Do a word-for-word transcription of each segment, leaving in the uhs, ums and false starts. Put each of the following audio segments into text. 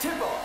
Tip off.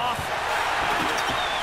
Awesome.